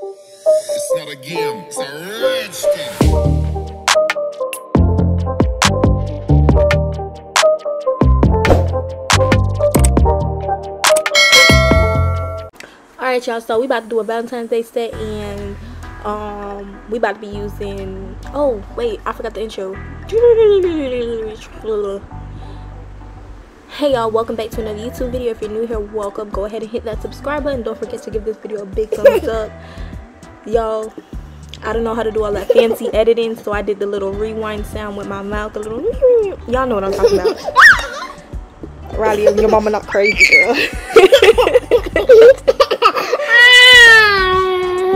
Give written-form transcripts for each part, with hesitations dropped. It's not a game, it's a rage game. Alright y'all, so we about to do a Valentine's Day set, and we about to be using, oh wait, I forgot the intro. Hey y'all, welcome back to another YouTube video. If you're new here, welcome. Go ahead and hit that subscribe button. Don't forget to give this video a big thumbs up. Y'all, I don't know how to do all that fancy editing, so I did the little rewind sound with my mouth, a little y'all know what I'm talking about. Riley, your mama not crazy, girl.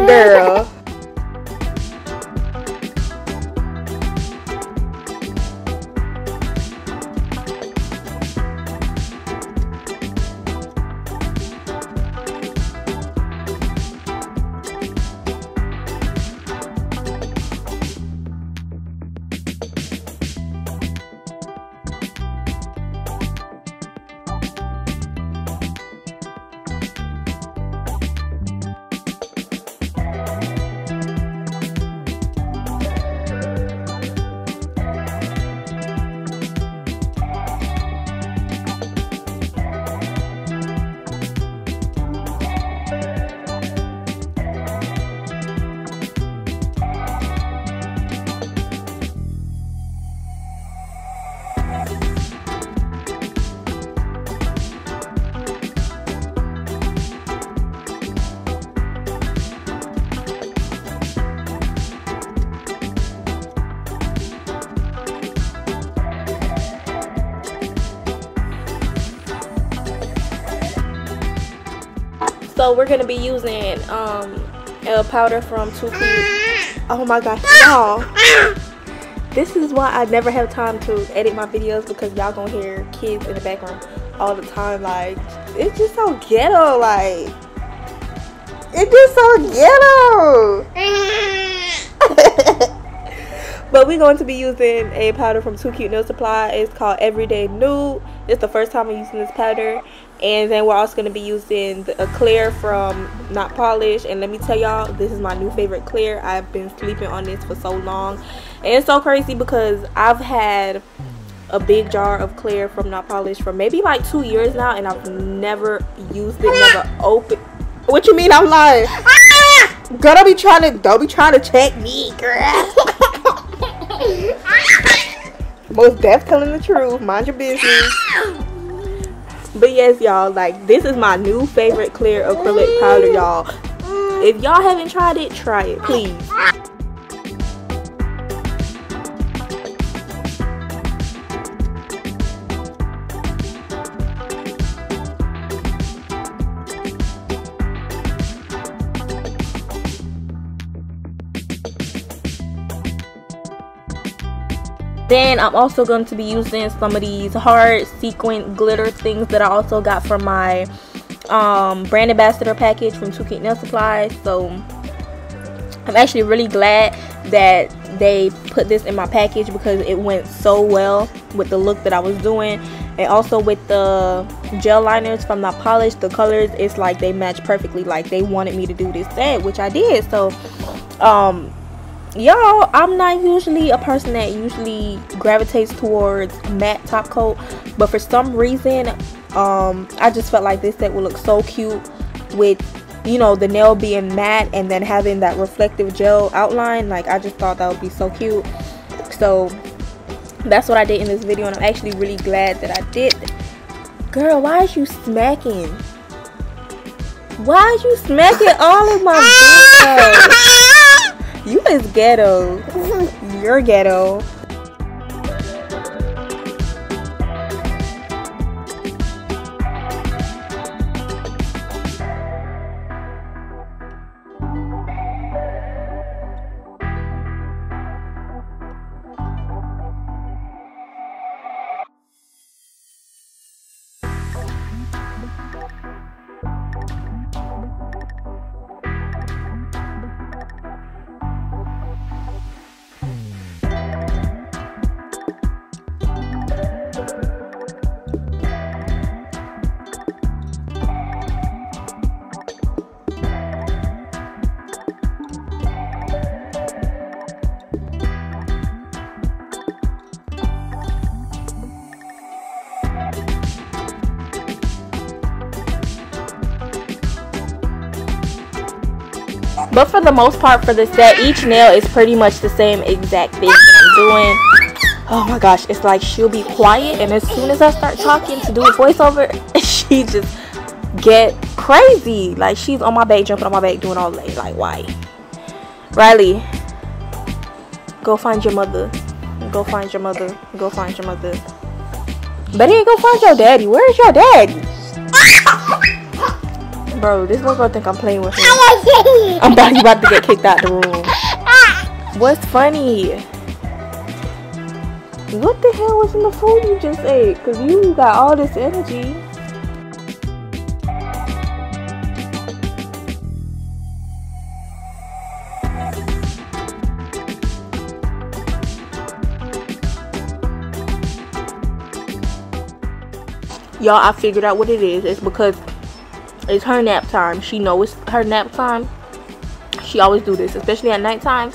Girl. So we're gonna be using a powder from Too Cute. Oh my gosh, y'all! This is why I never have time to edit my videos, because y'all gonna hear kids in the background all the time. Like, it's just so ghetto. Like, it's just so ghetto. But we're going to be using a powder from Too Cute Nail Supply. It's called Everyday Nude. It's the first time I'm using this powder. And then we're also going to be using a clear from Notpolish. And let me tell y'all, this is my new favorite clear. I've been sleeping on this for so long. And it's so crazy because I've had a big jar of clear from Notpolish for maybe like 2 years now. And I've never used it, never opened. What you mean I'm lying? Girl, don't be trying to check me, girl. Most deaf telling the truth. Mind your business. But yes, y'all, like, this is my new favorite clear acrylic powder, y'all. If y'all haven't tried it, try it, please. Then I'm also going to be using some of these hard sequin glitter things that I also got from my brand ambassador package from Too Cute Nail Supply. So I'm actually really glad that they put this in my package because it went so well with the look that I was doing. And also with the gel liners from Notpolish, the colors, it's like they match perfectly. Like, they wanted me to do this set, which I did. So y'all, I'm not usually a person that usually gravitates towards matte top coat, but for some reason I just felt like this set would look so cute with, you know, the nail being matte and then having that reflective gel outline. Like, I just thought that would be so cute, so that's what I did in this video. And I'm actually really glad that I did. Girl, why is you smacking? Why is you smacking all of my videos? You is ghetto. You're ghetto. But for the most part for this set, each nail is pretty much the same exact thing that I'm doing. Oh my gosh, it's like she'll be quiet, and as soon as I start talking to do a voiceover, she just get crazy. Like, she's on my back, jumping on my back, doing all that. Like, why? Riley, go find your mother. Go find your mother. Go find your mother. But then go find your daddy. Where is your daddy? Bro, this little girl think I'm playing with her. I'm about to get kicked out the room. What's funny? What the hell was in the food you just ate? Because you got all this energy. Y'all, I figured out what it is. It's because it's her nap time. She knows it's her nap time. She always do this, especially at night times.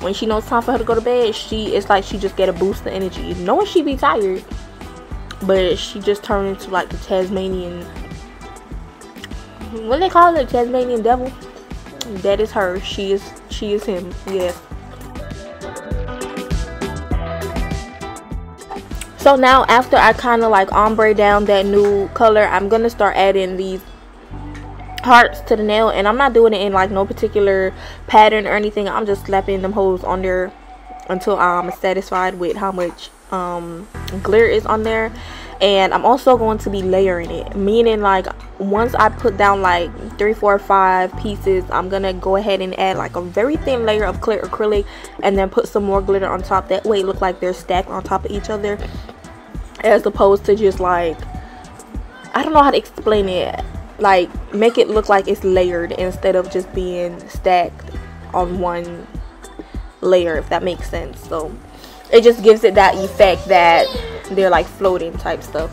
When she knows it's time for her to go to bed, it's like she just get a boost of energy. Knowing she be tired, but she just turned into like the Tasmanian, what do they call it? Tasmanian devil? That is her. She is him. Yeah. So now after I kind of like ombre down that new color, I'm going to start adding these hearts to the nail. And I'm not doing it in like no particular pattern or anything. I'm just slapping them holes on there until I'm satisfied with how much glitter is on there. And I'm also going to be layering it. Meaning like once I put down like 3, 4, 5 pieces, I'm going to go ahead and add like a very thin layer of clear acrylic and then put some more glitter on top. That way it looks like they're stacked on top of each other. As opposed to just like, I don't know how to explain it. Like make it look like it's layered instead of just being stacked on one layer, if that makes sense. So it just gives it that effect that they're like floating type stuff.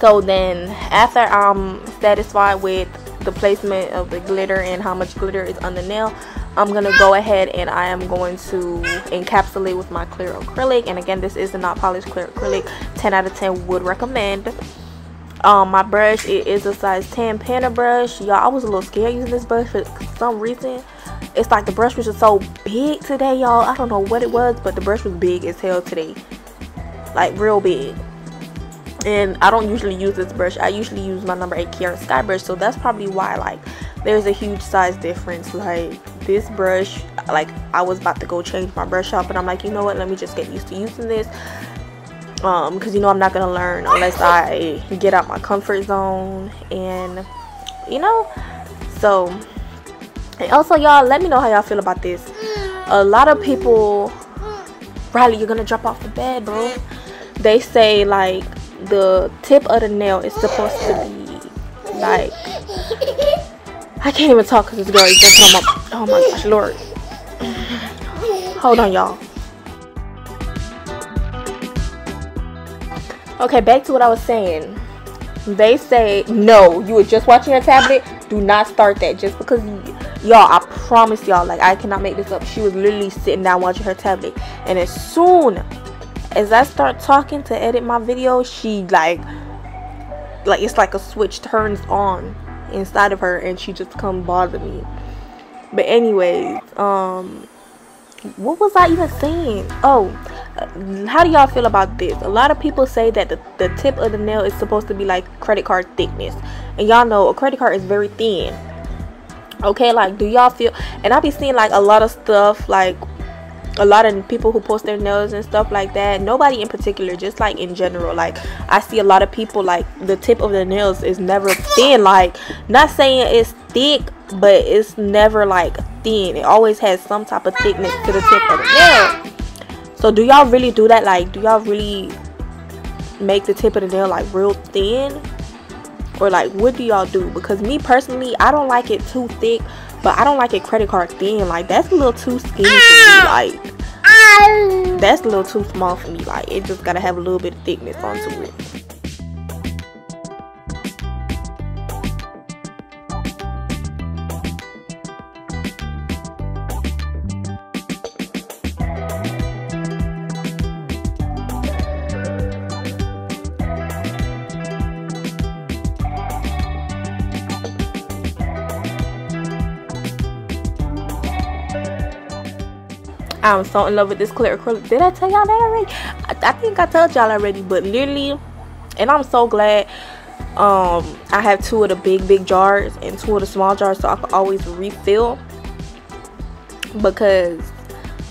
So then after I'm satisfied with the placement of the glitter and how much glitter is on the nail, I'm gonna go ahead and I am going to encapsulate with my clear acrylic. And again, this is the Notpolish clear acrylic. 10 out of 10 would recommend. My brush, it is a size 10 panel brush. Y'all, I was a little scared using this brush for some reason. It's like the brush was just so big today, y'all. I don't know what it was, but the brush was big as hell today. Like real big. And I don't usually use this brush. I usually use my number 8 Kiara Sky brush. So that's probably why like there's a huge size difference. Like this brush, like I was about to go change my brush up, and I'm like, you know what, let me just get used to using this. Because you know I'm not gonna learn unless I get out my comfort zone. And you know, so. And also, y'all, let me know how y'all feel about this. A lot of people, Riley, you're gonna drop off the bed, bro. They say like the tip of the nail is supposed to be like, I can't even talk because this girl is jumping on my, oh my gosh, Lord. Hold on, y'all. Okay, back to what I was saying. They say, no, you were just watching your tablet. Do not start that just because, y'all, I promise y'all, like, I cannot make this up. She was literally sitting down watching her tablet. And as soon as I start talking to edit my video, she, like, it's like a switch turns on inside of her. And she just come bother me. But anyways, what was I even saying? Oh, how do y'all feel about this? A lot of people say that the tip of the nail is supposed to be like credit card thickness, and y'all know a credit card is very thin. Okay, like do y'all feel, and I be seeing like a lot of stuff, like a lot of people who post their nails and stuff like that, nobody in particular, just like in general, like I see a lot of people like the tip of their nails is never thin. Like, not saying it's thick, but it's never like thin. It always has some type of thickness to the tip of the nail. So do y'all really do that? Like, do y'all really make the tip of the nail like real thin? Or like, what do y'all do? Because me personally, I don't like it too thick, but I don't like it credit card thin. Like, that's a little too skinny for me. Like, that's a little too small for me. Like, it just gotta have a little bit of thickness onto it. I'm so in love with this clear acrylic. Did I tell y'all that already? I think I told y'all already, but literally, and I'm so glad I have two of the big jars and two of the small jars, so I can always refill, because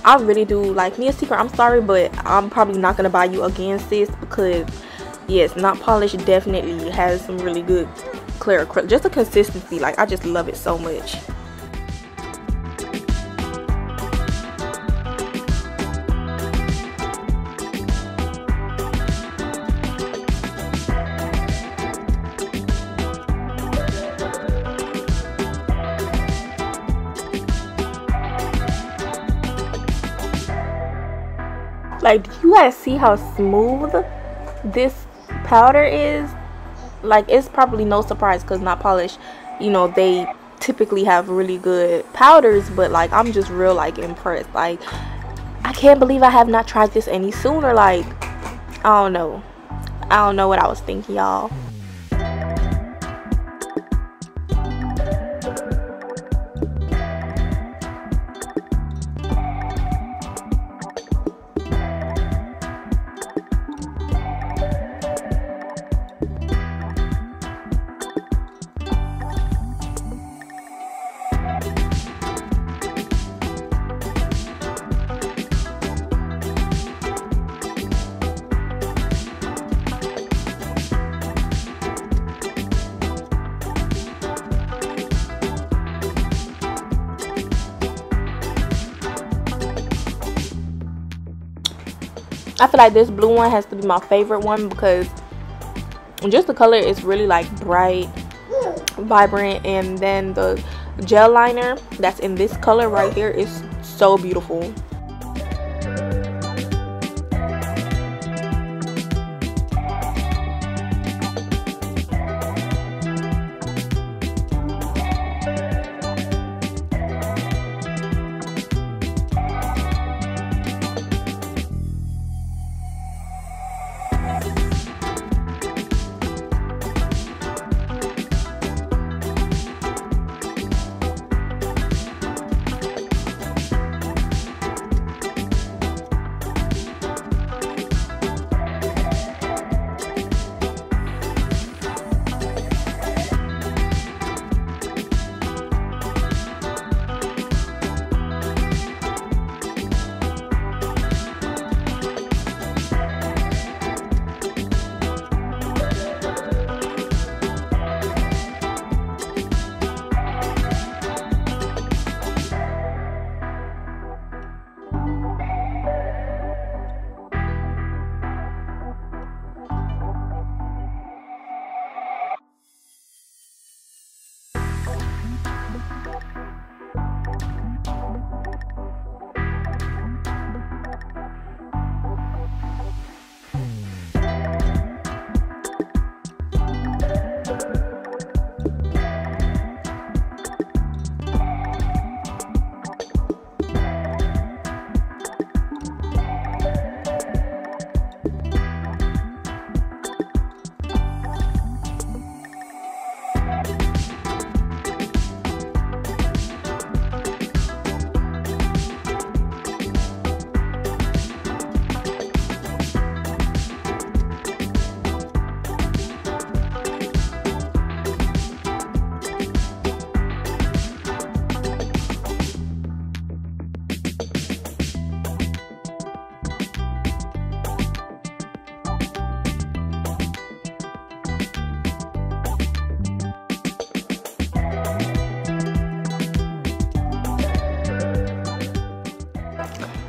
I really do like me a secret. I'm sorry, but I'm probably not gonna buy you again, sis, because yes, Notpolish definitely has some really good clear acrylic. Just the consistency, like I just love it so much. Like, do you guys see how smooth this powder is? Like, it's probably no surprise because Notpolish, you know, they typically have really good powders, but like I'm just real like impressed. Like, I can't believe I have not tried this any sooner. Like, I don't know what I was thinking, y'all. I feel like this blue one has to be my favorite one because just the color is really like bright, vibrant, and then the gel liner that's in this color right here is so beautiful.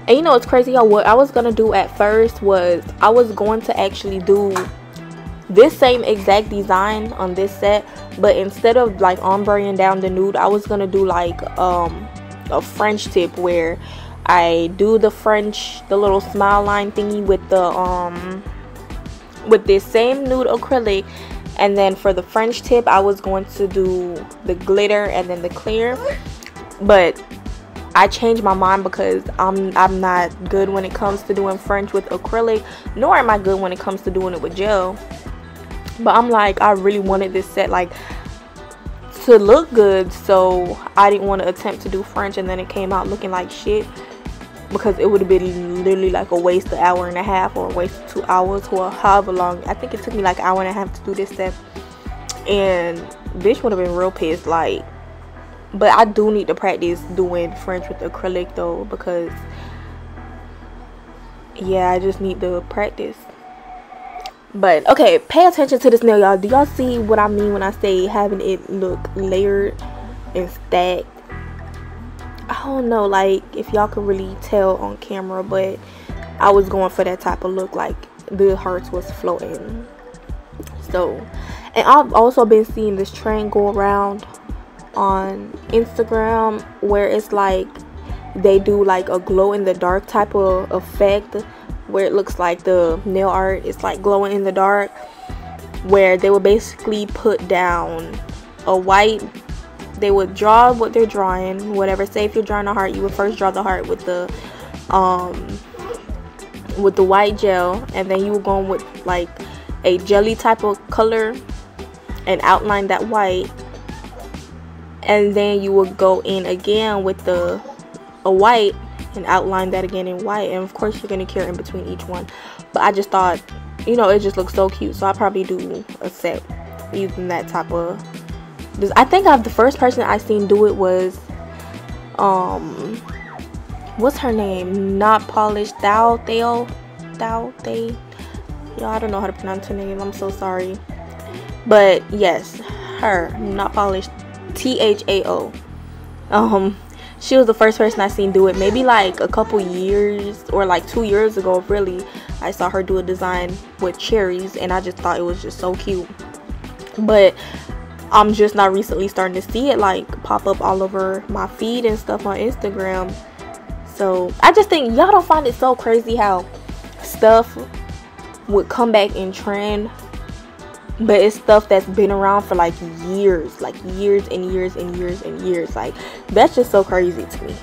And you know it's crazy, y'all, what I was gonna do at first was I was going to actually do this same exact design on this set, but instead of like ombreing down the nude, I was gonna do like a French tip where I do the French, the little smile line thingy with the with this same nude acrylic, and then for the French tip I was going to do the glitter and then the clear. But I changed my mind because I'm not good when it comes to doing French with acrylic, nor am I good when it comes to doing it with gel. But I'm like, I really wanted this set like to look good, so I didn't want to attempt to do French, and then it came out looking like shit. because it would have been literally like a waste of an hour and a half or a waste of 2 hours or however long. I think it took me like an hour and a half to do this step, and bitch would have been real pissed. Like, but I do need to practice doing French with acrylic though, because yeah, I just need to practice. But okay, pay attention to this nail, y'all. Do y'all see what I mean when I say having it look layered and stacked? I don't know, like, if y'all could really tell on camera, but I was going for that type of look, like the hearts was floating. So, and I've also been seeing this trend go around on Instagram where it's like they do like a glow in the dark type of effect where it looks like the nail art is like glowing in the dark, where they would basically put down a white, they would draw what they're drawing, whatever. Say if you're drawing a heart, you would first draw the heart with the white gel, and then you would go in with like a jelly type of color and outline that white, and then you would go in again with a white and outline that again in white. And of course you're going to carry in between each one, but I just thought, you know, it just looks so cute, so I'll probably do a set using that type of this. I think the first person I seen do it was what's her name, Notpolish, Thao, y'all, I don't know how to pronounce her name, I'm so sorry, but yes, her, Notpolish, Thao. She was the first person I seen do it, maybe like a couple years or like 2 years ago. Really, I saw her do a design with cherries and I just thought it was just so cute, but I'm just not recently starting to see it like pop up all over my feed and stuff on Instagram. So I just think, y'all don't find it so crazy how stuff would come back in trend, but it's stuff that's been around for like years and years and years and years. Like, that's just so crazy to me.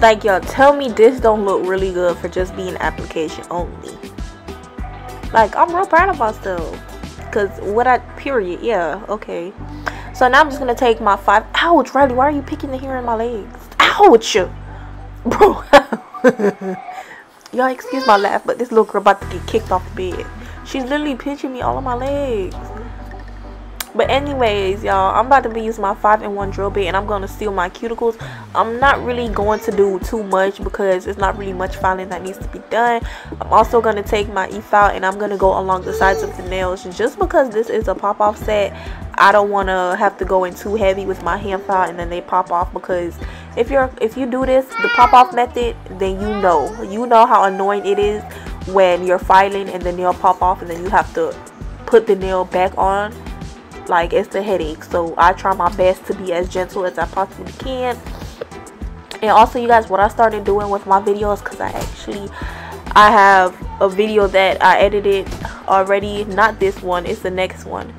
Like, y'all, tell me this don't look really good for just being application only. Like, I'm real proud of myself. Because what I... Period. Yeah. Okay. So now I'm just going to take my 5... Ouch, Riley. Why are you picking the hair in my legs? Ouch! Bro. Y'all, excuse my laugh, but this little girl about to get kicked off the bed. She's literally pinching me all on my legs. But anyways, y'all, I'm about to be using my 5-in-1 drill bit, and I'm going to seal my cuticles. I'm not really going to do too much because it's not really much filing that needs to be done. I'm also going to take my e-file and I'm going to go along the sides of the nails, just because this is a pop-off set. I don't want to have to go in too heavy with my hand file and then they pop off, because if you do this, the pop-off method, then you know how annoying it is when you're filing and the nail pop off and then you have to put the nail back on. Like, it's a headache. So I try my best to be as gentle as I possibly can. And also, you guys, what I started doing with my videos, because I have a video that I edited already, not this one, it's the next one,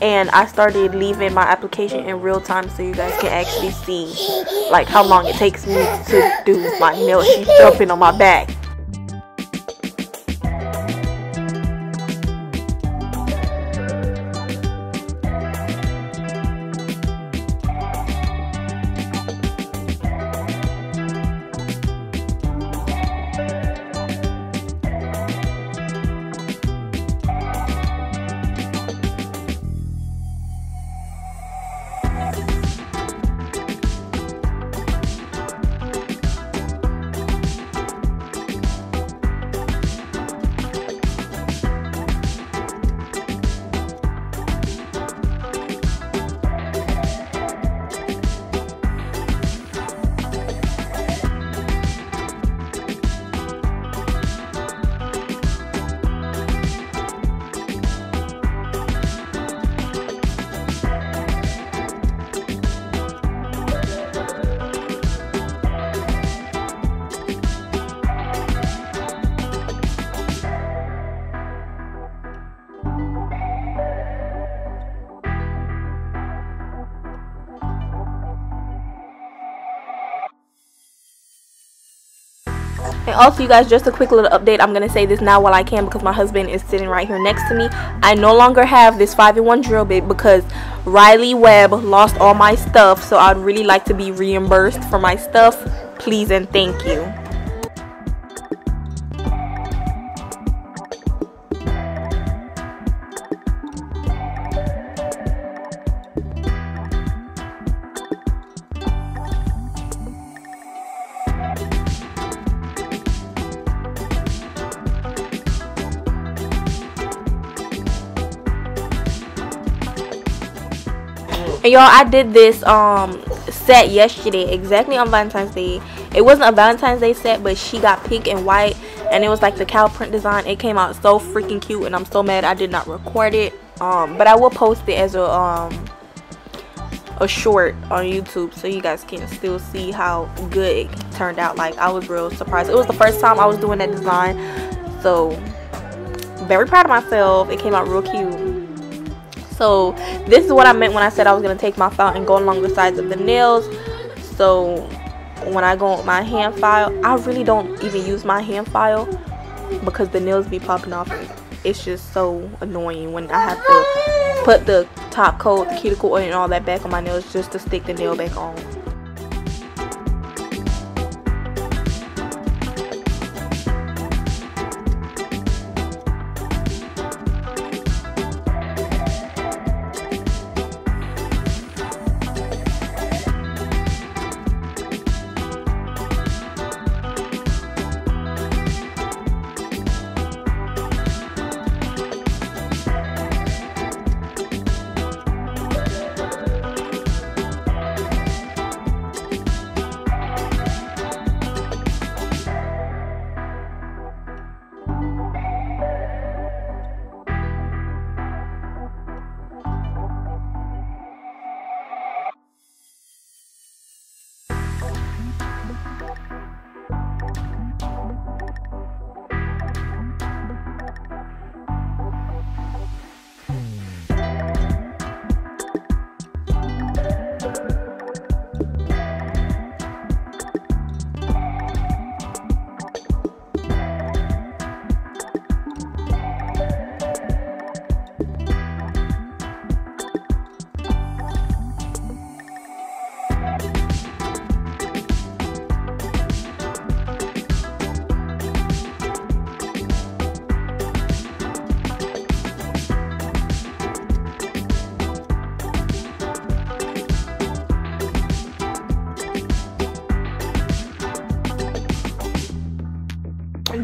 and I started leaving my application in real time so you guys can actually see like how long it takes me to do my nail. She's jumping on my back. And also, you guys, just a quick little update. I'm going to say this now while I can because my husband is sitting right here next to me. I no longer have this 5-in-1 drill bit because Riley Webb lost all my stuff. So I'd really like to be reimbursed for my stuff. Please and thank you. And y'all, I did this set yesterday, exactly on Valentine's Day. It wasn't a Valentine's Day set, but she got pink and white, and it was like the cow print design. It came out so freaking cute, and I'm so mad I did not record it. But I will post it as a short on YouTube so you guys can still see how good it turned out. Like, I was real surprised. It was the first time I was doing that design, so very proud of myself. It came out real cute. So this is what I meant when I said I was going to take my file and go along the sides of the nails. So when I go with my hand file, I really don't even use my hand file because the nails be popping off. It's just so annoying when I have to put the top coat, the cuticle oil and all that back on my nails just to stick the nail back on.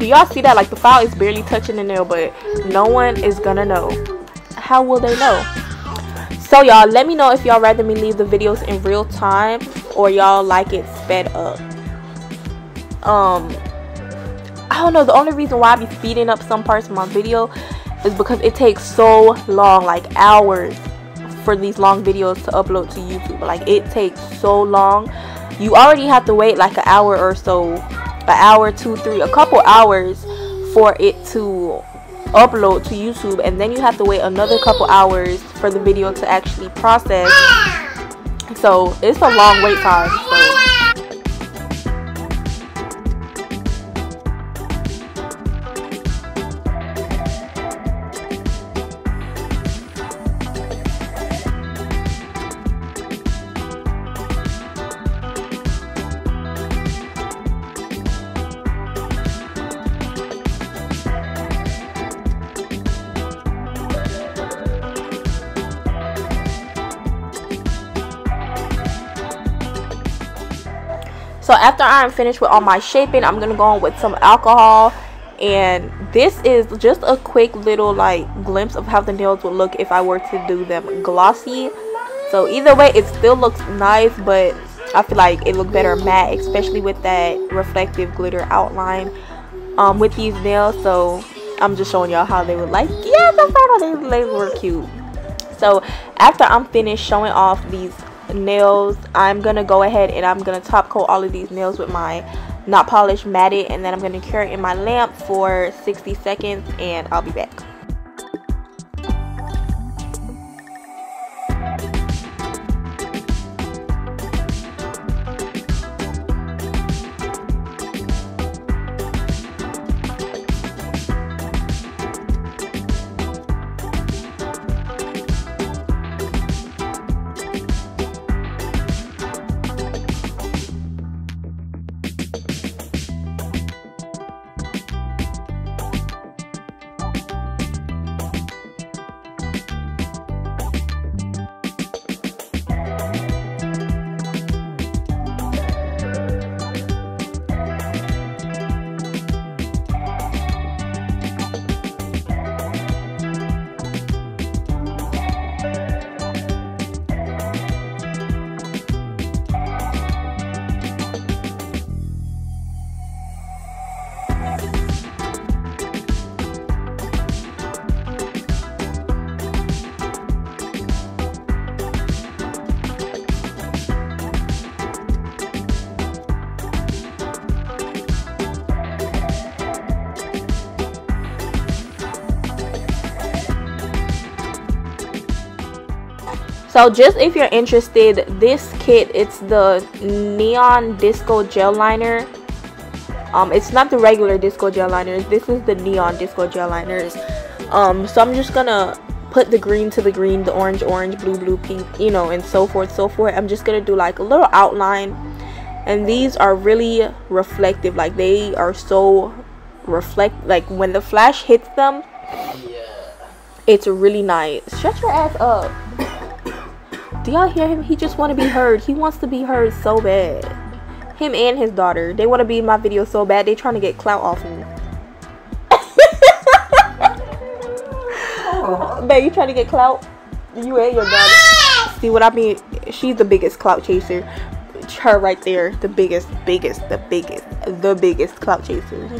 do y'all see that? Like, the file is barely touching the nail, but no one is gonna know. How will they know? So y'all, let me know if y'all rather me leave the videos in real time or y'all like it sped up. I don't know, the only reason why I be speeding up some parts of my video is because it takes so long, like hours, for these long videos to upload to YouTube. Like, it takes so long. You already have to wait like an hour or so, an hour, two, three, a couple hours for it to upload to YouTube, and then you have to wait another couple hours for the video to actually process. So it's a long wait time. So. So after I'm finished with all my shaping, I'm gonna go in with some alcohol, and this is just a quick little like glimpse of how the nails would look if I were to do them glossy. So either way, it still looks nice, but I feel like it looked better matte, especially with that reflective glitter outline with these nails. So I'm just showing y'all how they would like. Yes, I thought all these nails were cute. So after I'm finished showing off these nails, I'm gonna go ahead and I'm gonna top coat all of these nails with my Notpolish matted, and then I'm gonna cure it in my lamp for 60 seconds and I'll be back. So just if you're interested, this kit, it's the Neon Disco Gel Liner. It's not the regular Disco Gel Liners. This is the Neon Disco Gel Liners. So I'm just gonna put the green to the green, the orange, orange, blue, blue, pink, you know, and so forth, so forth. I'm just gonna do like a little outline. And these are really reflective. Like, they are so reflect. Like, when the flash hits them, it's really nice. Shut your ass up. Do y'all hear him? He just want to be heard. He wants to be heard so bad. Him and his daughter. They want to be in my video so bad. They trying to get clout off me. Oh. Babe, you trying to get clout? You and your daughter. See what I mean? She's the biggest clout chaser. Her right there. The biggest, biggest, the biggest, the biggest clout chaser.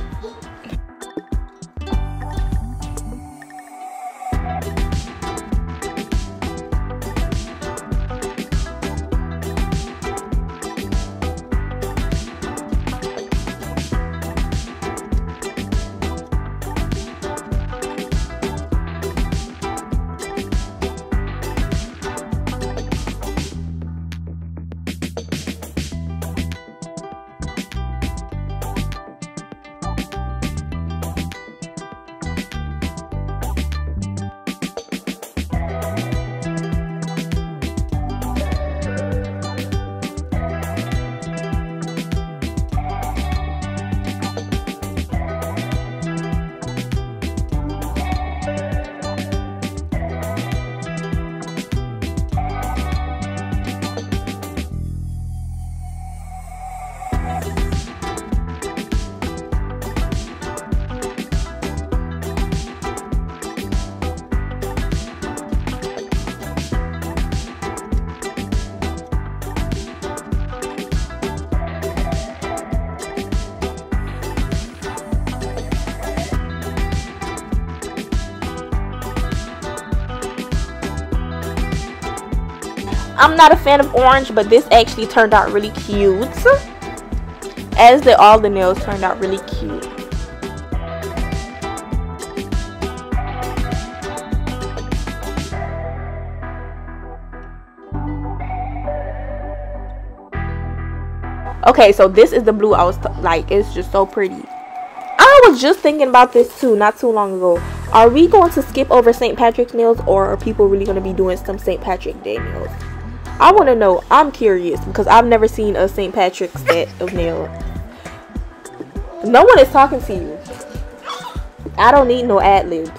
I'm not a fan of orange, but this actually turned out really cute. As did all the nails, turned out really cute. Okay, so this is the blue I was like, it's just so pretty. I was just thinking about this too, not too long ago. Are we going to skip over St. Patrick's nails, or are people really going to be doing some St. Patrick's Day nails? I want to know. I'm curious because I've never seen a St. Patrick's set of nails. No one is talking to you. I don't need no ad libs.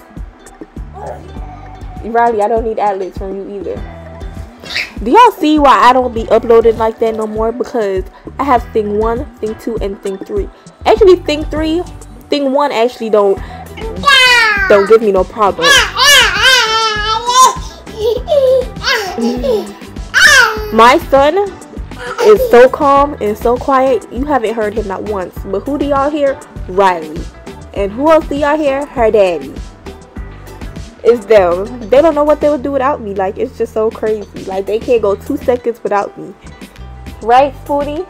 Riley, I don't need ad libs from you either. Do y'all see why I don't be uploaded like that no more? Because I have thing 1, thing 2, and thing 3. Actually, thing 3, thing 1 actually don't give me no problem. My son is so calm and so quiet. You haven't heard him not once. But who do y'all hear? Riley. And who else do y'all hear? Her daddy. It's them. They don't know what they would do without me. Like, it's just so crazy. Like, they can't go 2 seconds without me. Right, Foodie?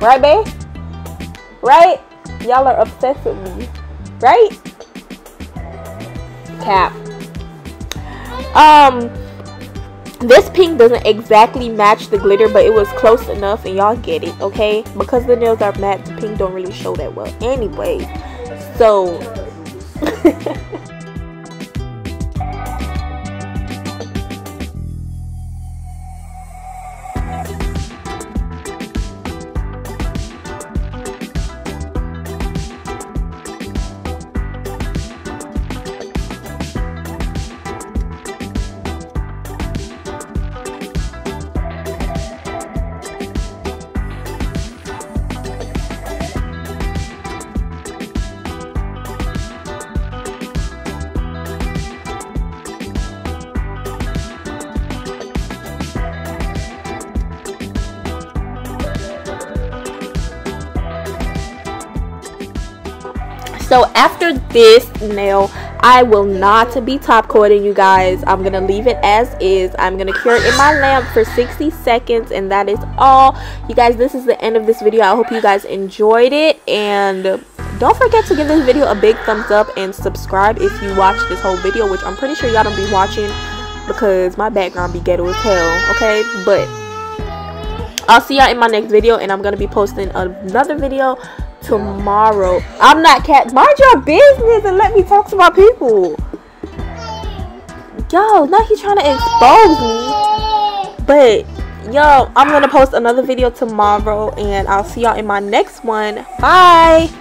Right, babe? Right? Y'all are obsessed with me. Right? Cap. This pink doesn't exactly match the glitter, but it was close enough, and y'all get it, okay? Because the nails are matte, the pink don't really show that well. Anyway, so... So after this nail, I will not be top coating, you guys. I'm going to leave it as is. I'm going to cure it in my lamp for 60 seconds, and that is all. You guys, this is the end of this video. I hope you guys enjoyed it, and don't forget to give this video a big thumbs up and subscribe if you watch this whole video, which I'm pretty sure y'all don't be watching because my background be ghetto as hell, okay? But I'll see y'all in my next video, and I'm going to be posting another video tomorrow. I'm not cat. Mind your business and let me talk to my people. Yo, now he's trying to expose me. But yo, I'm gonna post another video tomorrow, and I'll see y'all in my next one. Bye.